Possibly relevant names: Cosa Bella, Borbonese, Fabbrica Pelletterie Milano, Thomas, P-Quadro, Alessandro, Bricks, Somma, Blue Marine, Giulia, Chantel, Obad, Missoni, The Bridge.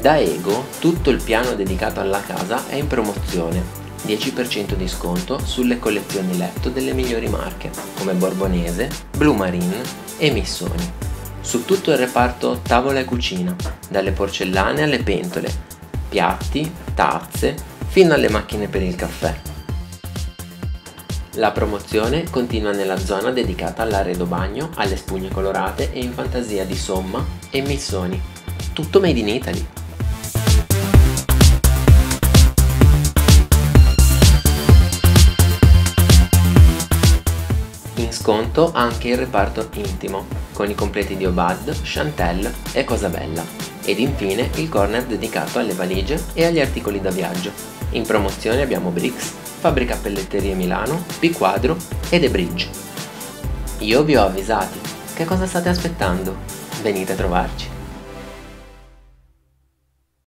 Da Ego tutto il piano dedicato alla casa è in promozione, 10% di sconto sulle collezioni letto delle migliori marche come Borbonese, Blue Marine e Missoni, su tutto il reparto tavola e cucina, dalle porcellane alle pentole, piatti, tazze, fino alle macchine per il caffè. La promozione continua nella zona dedicata all'arredo bagno, alle spugne colorate e in fantasia di Somma e Missoni, tutto made in Italy. In sconto anche il reparto intimo, con i completi di Obad, Chantel e Cosa Bella, ed infine il corner dedicato alle valigie e agli articoli da viaggio. In promozione abbiamo Bricks, Fabbrica Pelletterie Milano, P-Quadro e The Bridge. Io vi ho avvisati, che cosa state aspettando? Venite a trovarci!